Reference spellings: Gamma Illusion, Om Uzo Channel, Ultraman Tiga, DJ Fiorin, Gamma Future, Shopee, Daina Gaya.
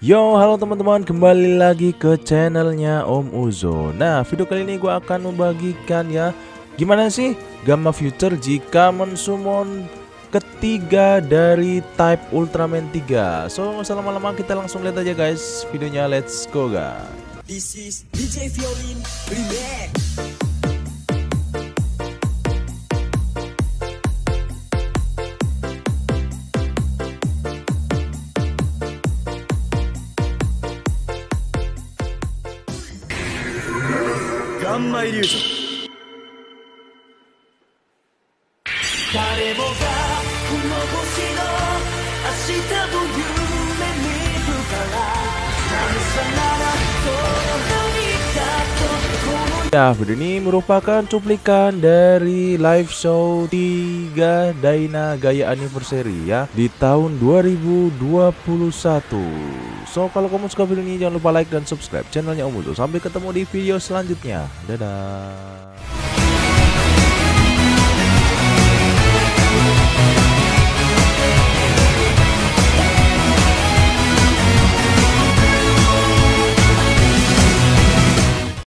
Yo, halo teman-teman, kembali lagi ke channelnya Om Uzo. Nah, video kali ini gue akan membagikan ya, gimana sih Gamma Future jika mensummon ketiga dari type Ultraman Tiga. So, nggak usah lama-lama, kita langsung lihat aja guys videonya. Let's go guys. This is DJ Fiorin remake. Gamma Illusion. Ya, video ini merupakan cuplikan dari live show 3 Daina Gaya Anniversary ya, di tahun 2021. So, kalau kamu suka video ini jangan lupa like dan subscribe channelnya Om Uzo. Sampai ketemu di video selanjutnya. Dadah.